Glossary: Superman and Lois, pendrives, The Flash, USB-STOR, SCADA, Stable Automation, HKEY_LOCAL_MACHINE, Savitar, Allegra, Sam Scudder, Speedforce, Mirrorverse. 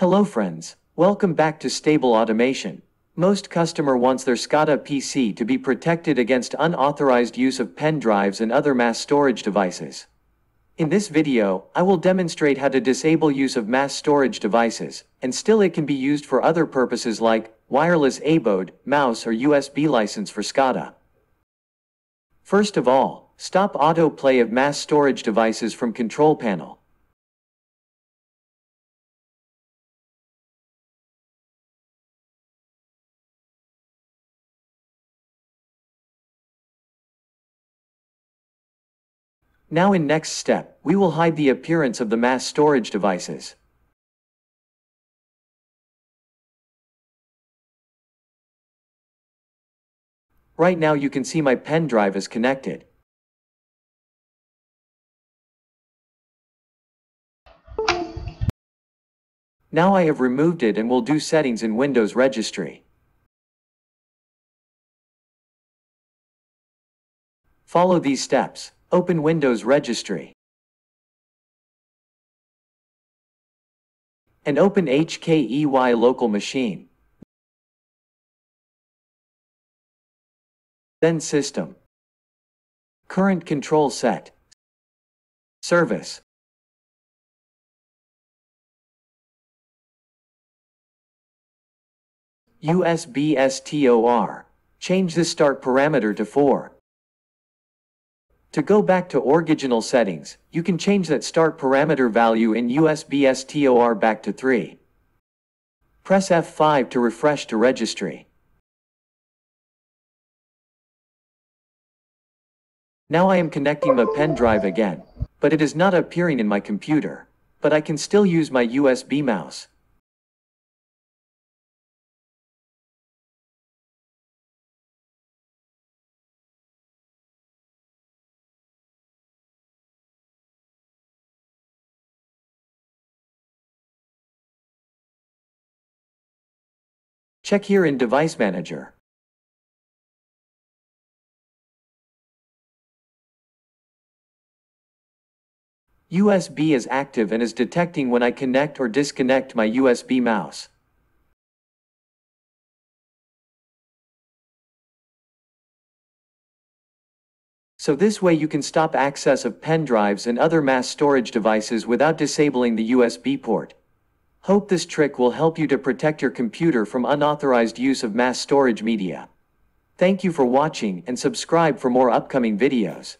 Hello friends, welcome back to Stable Automation. Most customer wants their SCADA PC to be protected against unauthorized use of pen drives and other mass storage devices. In this video, I will demonstrate how to disable use of mass storage devices, and still it can be used for other purposes like wireless A-board, mouse or USB license for SCADA. First of all, stop autoplay of mass storage devices from control panel. Now in next step, we will hide the appearance of the mass storage devices. Right now you can see my pen drive is connected. Now I have removed it and will do settings in Windows registry. Follow these steps. Open Windows Registry and open HKEY Local Machine, then System, Current Control Set, Service, USB-STOR. Change the start parameter to 4. To go back to original settings, you can change that start parameter value in USB-STOR back to 3. Press F5 to refresh to registry. Now I am connecting my pen drive again, but it is not appearing in my computer. But I can still use my USB mouse. Check here in Device Manager. USB is active and is detecting when I connect or disconnect my USB mouse. So this way you can stop access of pen drives and other mass storage devices without disabling the USB port. Hope this trick will help you to protect your computer from unauthorized use of mass storage media. Thank you for watching and subscribe for more upcoming videos.